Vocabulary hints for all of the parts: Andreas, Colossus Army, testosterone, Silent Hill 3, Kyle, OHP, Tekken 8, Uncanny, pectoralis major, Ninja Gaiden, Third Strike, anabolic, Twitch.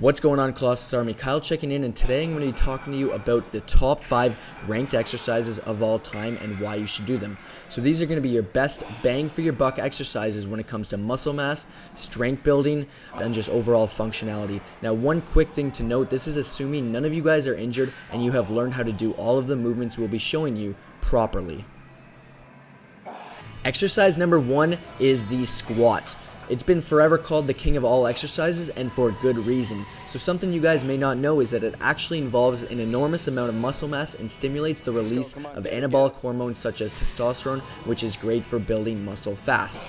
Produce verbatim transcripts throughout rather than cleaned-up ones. What's going on, Colossus Army? Kyle checking in, and today I'm going to be talking to you about the top five ranked exercises of all time and why you should do them. So these are going to be your best bang for your buck exercises when it comes to muscle mass, strength building, and just overall functionality. Now, one quick thing to note, this is assuming none of you guys are injured and you have learned how to do all of the movements we'll be showing you properly. Exercise number one is the squat. It's been forever called the king of all exercises, and for good reason. So something you guys may not know is that it actually involves an enormous amount of muscle mass and stimulates the release of anabolic hormones such as testosterone, which is great for building muscle fast.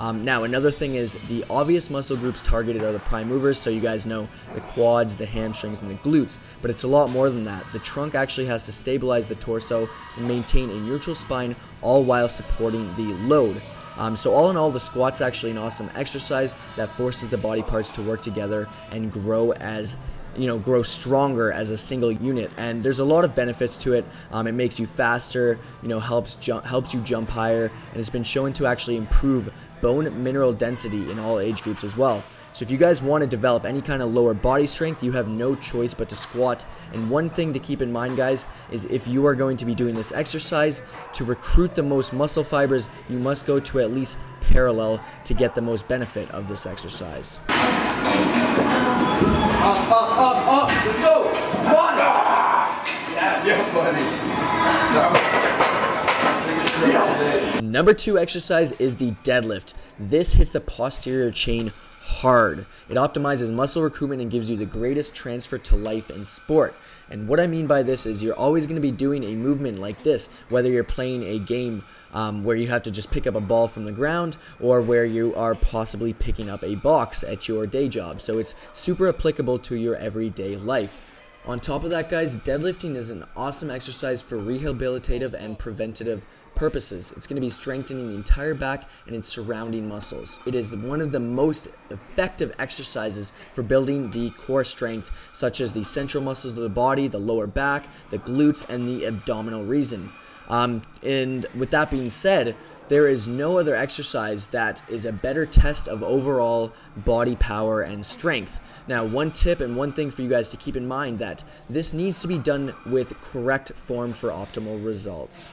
Um, now, another thing is the obvious muscle groups targeted are the prime movers, so you guys know the quads, the hamstrings, and the glutes, but it's a lot more than that. The trunk actually has to stabilize the torso and maintain a neutral spine, all while supporting the load. Um, so all in all, the squat's actually an awesome exercise that forces the body parts to work together and grow as, you know, grow stronger as a single unit. And there's a lot of benefits to it. Um, it makes you faster, you know, helps jump, helps you jump higher, and it's been shown to actually improve bone mineral density in all age groups as well. So if you guys want to develop any kind of lower body strength, you have no choice but to squat. And one thing to keep in mind, guys, is if you are going to be doing this exercise, to recruit the most muscle fibers, you must go to at least parallel to get the most benefit of this exercise. Up, up, up, up. Let's go. Come on. Yes. Yeah, buddy. No. Number two exercise is the deadlift. This hits the posterior chain hard. It optimizes muscle recruitment and gives you the greatest transfer to life and sport. And what I mean by this is you're always going to be doing a movement like this, whether you're playing a game um, where you have to just pick up a ball from the ground, or where you are possibly picking up a box at your day job. So it's super applicable to your everyday life. On top of that, guys, deadlifting is an awesome exercise for rehabilitative and preventative purposes. It's going to be strengthening the entire back and its surrounding muscles. It is one of the most effective exercises for building the core strength, such as the central muscles of the body, the lower back, the glutes, and the abdominal region. Um, and with that being said, there is no other exercise that is a better test of overall body power and strength. Now, one tip and one thing for you guys to keep in mind, that this needs to be done with correct form for optimal results.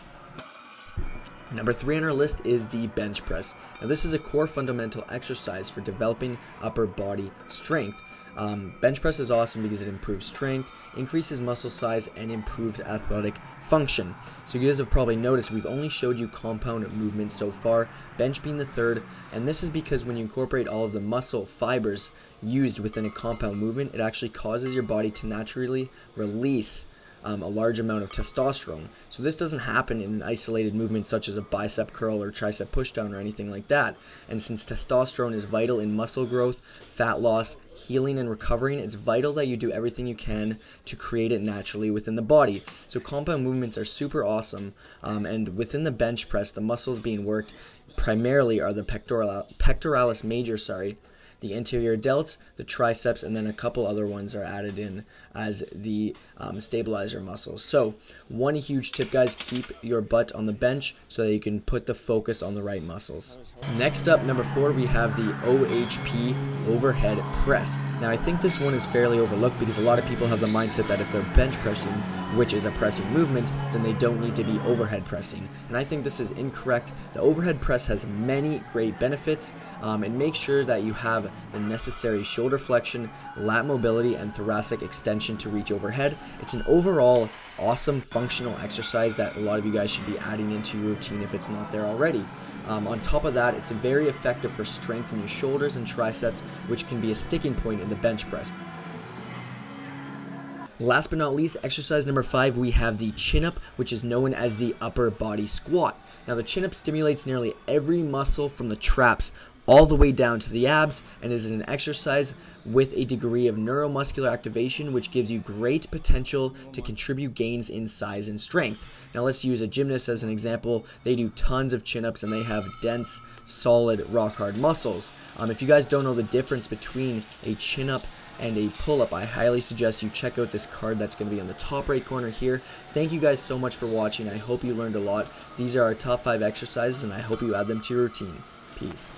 Number three on our list is the bench press. Now, this is a core fundamental exercise for developing upper body strength. Um, bench press is awesome because it improves strength, increases muscle size, and improves athletic function. So you guys have probably noticed we've only showed you compound movements so far, bench being the third, and this is because when you incorporate all of the muscle fibers used within a compound movement, it actually causes your body to naturally release Um, a large amount of testosterone. So this doesn't happen in an isolated movement such as a bicep curl or tricep pushdown or anything like that. And since testosterone is vital in muscle growth, fat loss, healing, and recovering, it's vital that you do everything you can to create it naturally within the body. So compound movements are super awesome, um, and within the bench press, the muscles being worked primarily are the pectoral, pectoralis major, sorry, the anterior delts, the triceps, and then a couple other ones are added in as the um, stabilizer muscles. So one huge tip, guys, keep your butt on the bench so that you can put the focus on the right muscles. Next up, number four, we have the O H P overhead press. Now, I think this one is fairly overlooked because a lot of people have the mindset that if they're bench pressing, which is a pressing movement, then they don't need to be overhead pressing. And I think this is incorrect. The overhead press has many great benefits, um, and make sure that you have the necessary shoulder flexion, lat mobility, and thoracic extension to reach overhead. It's an overall awesome functional exercise that a lot of you guys should be adding into your routine if it's not there already. Um, on top of that, it's very effective for strengthening your shoulders and triceps, which can be a sticking point in the bench press. Last but not least, exercise number five, we have the chin-up, which is known as the upper body squat. Now, the chin-up stimulates nearly every muscle from the traps all the way down to the abs and is an exercise with a degree of neuromuscular activation which gives you great potential to contribute gains in size and strength. Now let's use a gymnast as an example. They do tons of chin-ups and they have dense, solid, rock-hard muscles. Um, if you guys don't know the difference between a chin-up and a pull-up, I highly suggest you check out this card that's going to be on the top right corner here. Thank you guys so much for watching. I hope you learned a lot. These are our top five exercises and I hope you add them to your routine. Peace.